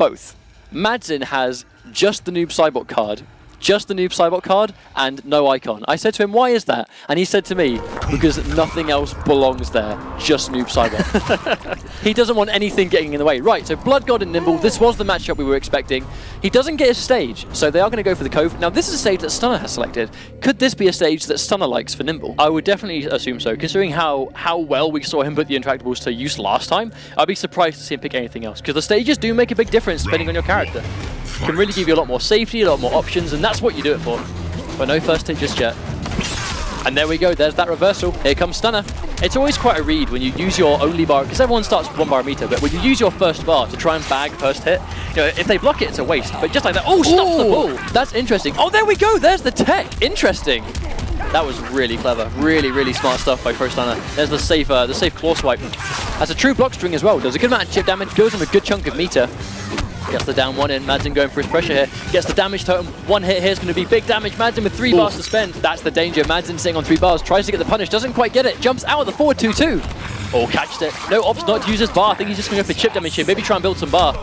both. Madzin has just the Noob Saibot card. Just the Noob Saibot card and no icon. I said to him, why is that? And he said to me, because nothing else belongs there, just Noob Saibot. He doesn't want anything getting in the way. Right, so Blood God and Nimble, this was the matchup we were expecting. He doesn't get a stage, so they are going to go for the Cove. Now, this is a stage that Stunner has selected. Could this be a stage that Stunner likes for Nimble? I would definitely assume so, considering how well we saw him put the Intractables to use last time. I'd be surprised to see him pick anything else, because the stages do make a big difference depending on your character. Can really give you a lot more safety, a lot more options, and that's what you do it for. But no first hit just yet. And there we go, there's that reversal. Here comes Stunner. It's always quite a read when you use your only bar, because everyone starts with 1 bar meter, but when you use your first bar to try and bag first hit, you know, if they block it, it's a waste. But just like that, oh, stops the ball. That's interesting. Oh, there we go, there's the tech. Interesting. That was really clever. Really, really smart stuff by Pro Stunner. There's the safe claw swipe. That's a true block string as well. Does a good amount of chip damage, goes on a good chunk of meter. Gets the down 1 in, Madzin going for his pressure here. Gets the damage totem, 1 hit here is going to be big damage. Madzin with 3 bars to spend. That's the danger, Madzin sitting on 3 bars, tries to get the punish, doesn't quite get it. Jumps out of the forward 2-2. Oh, catched it. No opts not to use his bar. I think he's just going to go for chip damage here, maybe try and build some bar.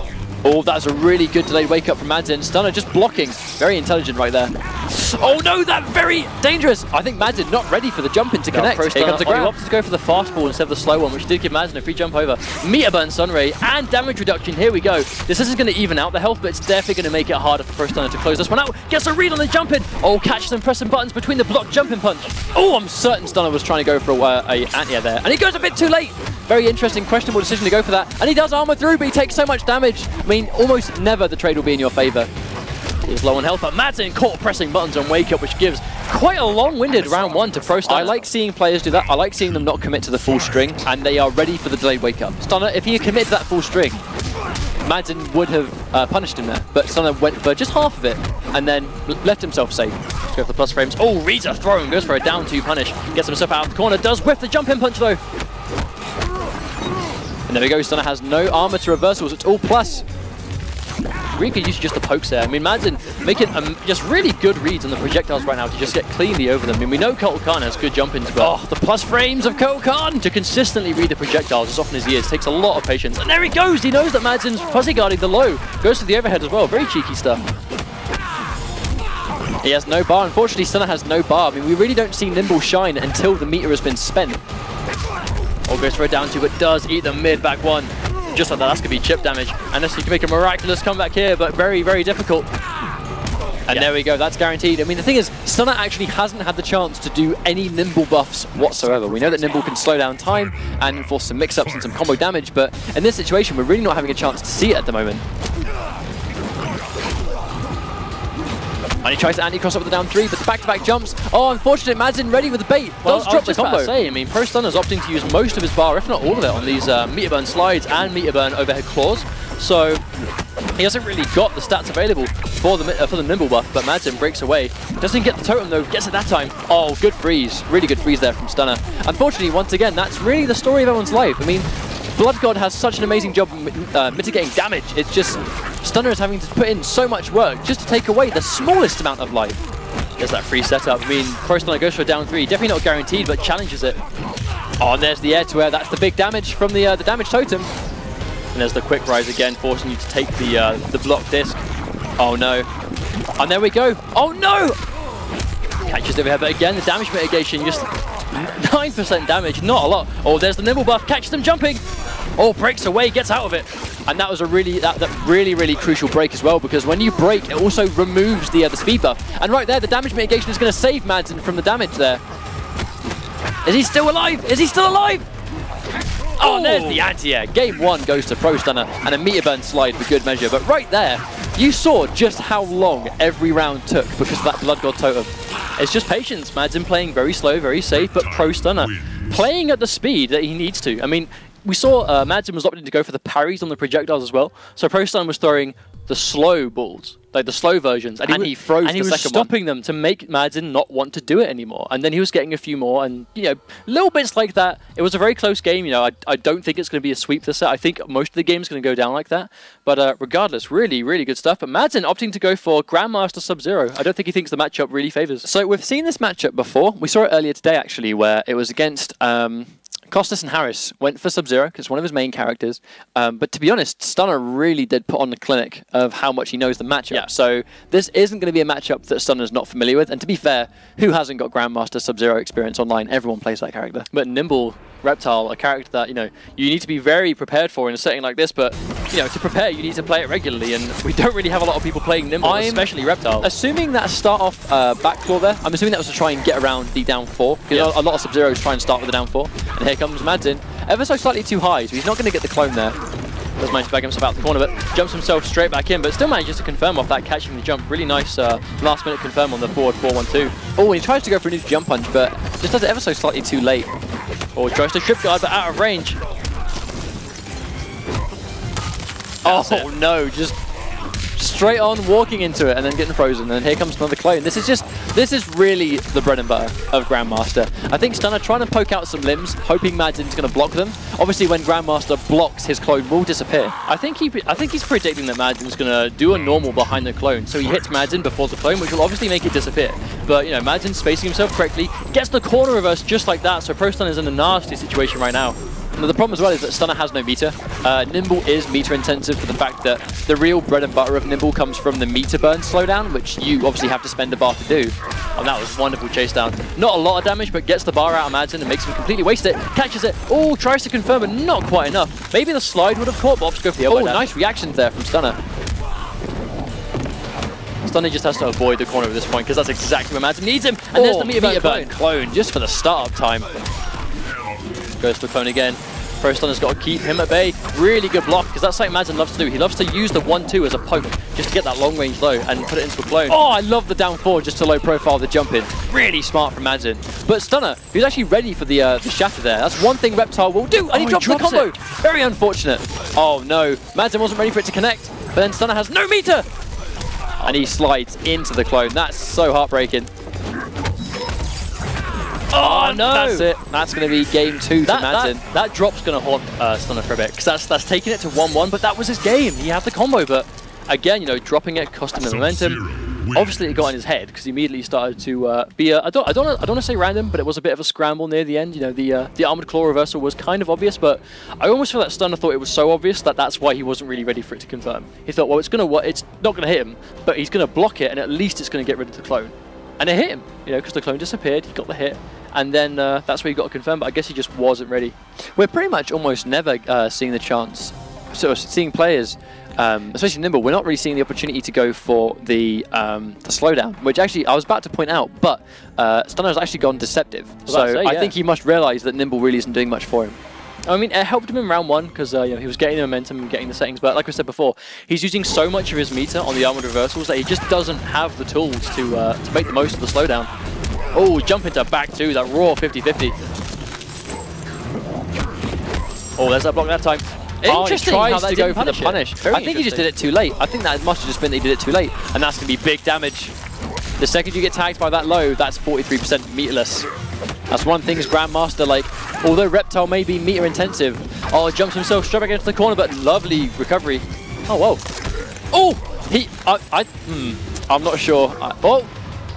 Oh, that's a really good delayed wake up from Madzin. Stunner just blocking. Very intelligent right there. Oh no, that very dangerous. I think Madzin not ready for the jump in to connect. Here comes the grab. He opts to go for the fastball instead of the slow one, which did give Madzin a free jump over. Meter burn sunray and damage reduction. Here we go. This isn't going to even out the health, but it's definitely going to make it harder for Pro Stunner to close this one out. Gets a read on the jump in. Oh, catches them pressing buttons between the block jumping punch. Oh, I'm certain Stunner was trying to go for a anti-air there, and he goes a bit too late. Very interesting, questionable decision to go for that. And he does armor through, but he takes so much damage. I mean, almost never the trade will be in your favor. He's low on health, but Madzin caught pressing buttons on Wake Up, which gives quite a long-winded round one to Pro Stunner. I like seeing players do that. I like seeing them not commit to the full string, and they are ready for the delayed Wake Up. Stunner, if he had committed to that full string, Madzin would have punished him there, but Stunner went for just half of it, and then left himself safe. Let's go for the plus frames. Oh, reads a throw and goes for a down 2 punish. Gets himself out of the corner, does whiff the jump in punch though. And there we go, Stunner has no armor to reversals, it's all plus. Really could use just the pokes there. I mean, Madzin making just really good reads on the projectiles right now to just get cleanly over them. I mean, we know Kotal Kahn has good jump-ins, but oh, the plus frames of Kotal Kahn! To consistently read the projectiles as often as he is takes a lot of patience. And there he goes! He knows that Madzin's fuzzy guarding the low. Goes to the overhead as well, very cheeky stuff. He has no bar. Unfortunately, Stunner has no bar. I mean, we really don't see Nimble shine until the meter has been spent. Oh, goes for a down 2, but does eat the mid back 1. Just like that, that's going to be chip damage. Unless he can make a miraculous comeback here, but very, very difficult. And there we go, that's guaranteed. I mean, the thing is, Stunner actually hasn't had the chance to do any Nimble buffs whatsoever. We know that Nimble can slow down time and enforce some mix-ups and some combo damage, but in this situation, we're really not having a chance to see it at the moment. And he tries to anti-cross up with the down 3, but the back-to-back jumps. Oh, unfortunate, Madzin ready with the bait. Well, does drop the combo. I mean, Pro Stunner's opting to use most of his bar, if not all of it, on these meter burn slides and meter burn overhead claws. So he hasn't really got the stats available for the Nimble buff, but Madzin breaks away. Doesn't get the totem though, gets it that time. Oh, good freeze. Really good freeze there from Stunner. Unfortunately, once again, that's really the story of everyone's life. I mean, Blood God has such an amazing job mitigating damage. It's just Stunner is having to put in so much work just to take away the smallest amount of life. There's that free setup. I mean, Pro Stunner goes for a down 3. Definitely not guaranteed, but challenges it. Oh, and there's the air to air. That's the big damage from the damage totem. And there's the quick rise again, forcing you to take the block disc. Oh no! And there we go. Oh no! Catches over here, but again the damage mitigation just. 9% damage, not a lot. Oh, there's the Nimble buff, catches them jumping. Oh, breaks away, gets out of it. And that was a really, really crucial break as well, because when you break, it also removes the speed buff. And right there, the damage mitigation is going to save Madzin from the damage there. Is he still alive? Is he still alive? Oh, and there's the anti-air. Game 1 goes to Pro Stunner and a meter burn slide for good measure. But right there, you saw just how long every round took because of that Blood God totem. It's just patience. Madzin playing very slow, very safe, but Pro Stunner playing at the speed that he needs to. I mean, we saw Madzin was opting to go for the parries on the projectiles as well. So Pro Stunner was throwing the slow balls. like the slow versions, and he froze and the second one. And he was stopping them to make Madzin not want to do it anymore. And then he was getting a few more, and you know, little bits like that. It was a very close game. You know, I don't think it's going to be a sweep this set. I think most of the game's going to go down like that. But regardless, really, really good stuff. But Madzin opting to go for Grandmaster Sub-Zero. I don't think he thinks the matchup really favors. So we've seen this matchup before. We saw it earlier today, actually, where it was against... Costas and Harris went for Sub-Zero because it's one of his main characters. But to be honest, Stunner really did put on the clinic of how much he knows the matchup. Yeah. So this isn't going to be a matchup that Stunner's not familiar with. And to be fair, who hasn't got Grandmaster Sub-Zero experience online? Everyone plays that character. But Nimble, Reptile, a character that, you know, you need to be very prepared for in a setting like this. But, you know, to prepare, you need to play it regularly. And we don't really have a lot of people playing Nimble, especially Reptile. Assuming that start off back claw there, I'm assuming that was to try and get around the down four. Because a lot of Sub-Zeros try and start with the down four. And here comes Madzin, ever so slightly too high, so he's not going to get the clone there. Does manage to bag himself out the corner, but jumps himself straight back in, but still manages to confirm off that, catching the jump. Really nice last minute confirm on the forward 4-1-2. Oh, and he tries to go for a new jump punch, but just does it ever so slightly too late. Oh, tries to trip guard, but out of range. That's oh it. No, just straight on, walking into it, and then getting frozen. And here comes another clone. This is really the bread and butter of Grandmaster. I think Stunner trying to poke out some limbs, hoping Madzin's going to block them. Obviously, when Grandmaster blocks, his clone will disappear. I think he's predicting that Madzin's going to do a normal behind the clone, so he hits Madzin before the clone, which will obviously make it disappear. But you know, Madzin spacing himself correctly, gets the corner reverse just like that. So Pro Stunner's in a nasty situation right now. Now, the problem as well is that Stunner has no meter. Nimble is meter intensive for the fact that the real bread and butter of Nimble comes from the meter burn slowdown, which you obviously have to spend a bar to do. And that was a wonderful chase down. Not a lot of damage, but gets the bar out of Madzin and makes him completely waste it. Catches it. Oh, tries to confirm, but not quite enough. Maybe the slide would have caught, but opts to go for the elbow. Oh, nice reactions there from Stunner. Stunner just has to avoid the corner at this point because that's exactly where Madzin needs him. And there's the meter burn clone just for the start-up time. Goes for the clone again. Pro Stunner's got to keep him at bay. Really good block, because that's something Madzin loves to do. He loves to use the 1-2 as a poke, just to get that long range low and put it into a clone. Oh, I love the down four just to low profile the jump in. Really smart from Madzin. But Stunner, he's actually ready for the shatter there. That's one thing Reptile will do, and he drops the combo. It. Very unfortunate. Oh no, Madzin wasn't ready for it to connect, but then Stunner has no meter. And he slides into the clone. That's so heartbreaking. Oh no! That's it. That's going to be game two to Madzin. That drop's going to haunt Stunner for a bit, because that's taking it to 1-1, but that was his game. He had the combo, but again, you know, dropping it cost him the momentum. Obviously, it got in his head, because he immediately started to be a... I don't want to say random, but it was a bit of a scramble near the end. You know, the Armored Claw reversal was kind of obvious, but I almost feel that Stunner thought it was so obvious that that's why he wasn't really ready for it to confirm. He thought, well, it's not going to hit him, but he's going to block it, and at least it's going to get rid of the clone. And it hit him, you know, because the clone disappeared, he got the hit, and then that's where he got to confirm, but I guess he just wasn't ready. We're pretty much almost never seeing the chance, so seeing players, especially Nimble, we're not really seeing the opportunity to go for the slowdown, which actually I was about to point out, but Stunner's actually gone deceptive, I think he must realise that Nimble really isn't doing much for him. I mean, it helped him in round one because you know, he was getting the momentum and getting the settings, but like I said before, he's using so much of his meter on the armored reversals that he just doesn't have the tools to make the most of the slowdown. Oh, jump into back two, that raw 50-50. Oh, there's that block that time. Interesting how that didn't go for the punish. I think he just did it too late. I think that must have just been that he did it too late, and that's going to be big damage. The second you get tagged by that low, that's 43% meterless. That's one thing is Grandmaster, like, although Reptile may be meter intensive, oh, jumps himself straight back into the corner, but lovely recovery. Oh, whoa. Oh, I'm not sure.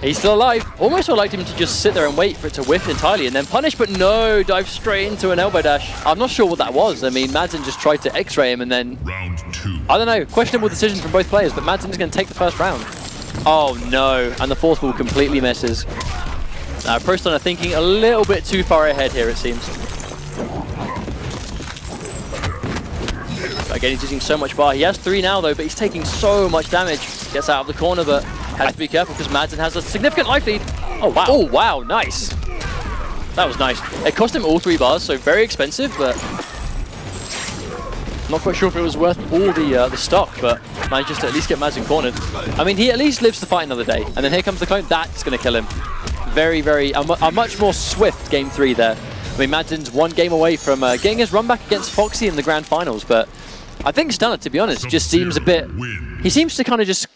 He's still alive. Almost would like him to just sit there and wait for it to whiff entirely and then punish, but no, dive straight into an elbow dash. I'm not sure what that was. I mean, Madzin just tried to x-ray him and then, I don't know, questionable decision from both players, but Madzin's going to take the first round. Oh no, and the fourth ball completely misses. Pro Stunner thinking a little bit too far ahead here, it seems. But again, he's using so much bar. He has three now, though, but he's taking so much damage. Gets out of the corner, but has to be careful because Madzin has a significant life lead. Oh, wow. Oh, wow, nice. That was nice. It cost him all three bars, so very expensive, but... I'm not quite sure if it was worth all the stock, but manages to at least get Madzin cornered. I mean, he at least lives to fight another day. And then here comes the clone. That's going to kill him. Very, very, a much more swift game three there. I mean, Madzin's one game away from getting his run back against Foxy in the grand finals, but I think Stunner, to be honest, just seems a bit... He seems to kind of just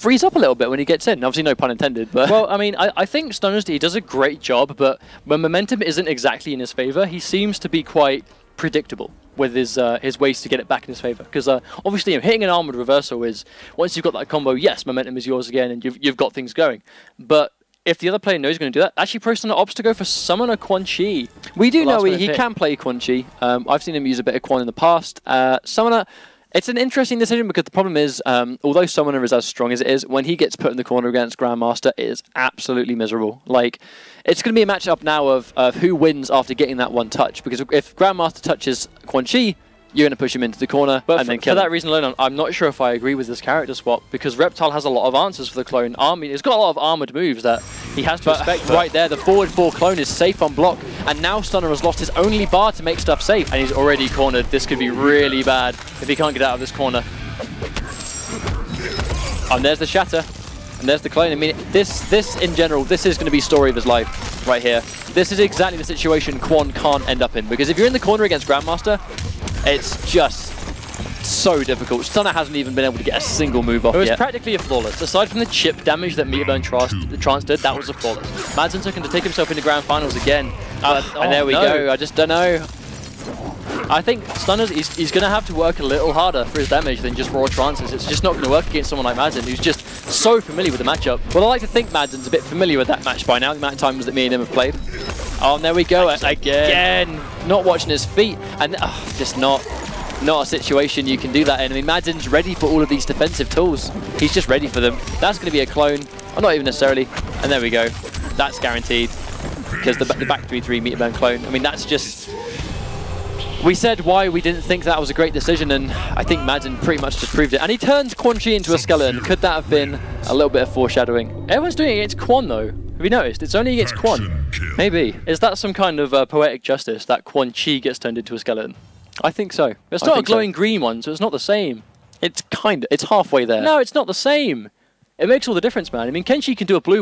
frees up a little bit when he gets in. Obviously, no pun intended. But well, I mean, I think Stunner, he does a great job, but when momentum isn't exactly in his favour, he seems to be quite predictable with his ways to get it back in his favour. Because obviously, hitting an armoured reversal is, once you've got that combo, yes, momentum is yours again, and you've got things going. But if the other player knows he's going to do that, actually Pro Stunner opts to go for Summoner Quan Chi. We do know he can play Quan Chi. I've seen him use a bit of Quan in the past. Summoner, it's an interesting decision because the problem is, although Summoner is as strong as it is, when he gets put in the corner against Grandmaster, it is absolutely miserable. Like, it's going to be a matchup now of who wins after getting that one touch. Because if Grandmaster touches Quan Chi, you're going to push him into the corner and then kill him. For that reason alone, I'm not sure if I agree with this character swap, because Reptile has a lot of answers for the clone. He's got a lot of armoured moves that he has to respect. Right there, the forward 4 clone is safe on block, and now Stunner has lost his only bar to make stuff safe, and he's already cornered. This could be really bad if he can't get out of this corner. And there's the shatter, and there's the clone. I mean, this in general, this is going to be story of his life right here. This is exactly the situation Quan can't end up in, because if you're in the corner against Grandmaster, it's just so difficult. Stunner hasn't even been able to get a single move off yet. It was practically a flawless. Aside from the chip damage that Meatbone Trance did, that was a flawless. Madzin took him to take himself into grand finals again. And there we go. I just don't know. I think Stunner, he's going to have to work a little harder for his damage than just raw trances. It's just not going to work against someone like Madzin, who's just so familiar with the matchup. Well, I like to think Madzin's a bit familiar with that match by now, the amount of times that me and him have played. Oh, and there we go, again. Not watching his feet, and just not a situation you can do that in. I mean, Madzin's ready for all of these defensive tools. He's just ready for them. That's going to be a clone, or not even necessarily, and there we go. That's guaranteed, because the back 3-3 Meatbone clone, I mean, that's just... We said why we didn't think that was a great decision, and I think Madzin pretty much just proved it. And he turns Quan Chi into a skeleton. Could that have been a little bit of foreshadowing? Everyone's doing it against Quan, though. Have you noticed? It's only against Quan. Maybe. Is that some kind of poetic justice that Quan Chi gets turned into a skeleton? I think so. It's not a glowing green one, so it's not the same. It's halfway there. No, it's not the same. It makes all the difference, man. I mean, Kenshi can do a blue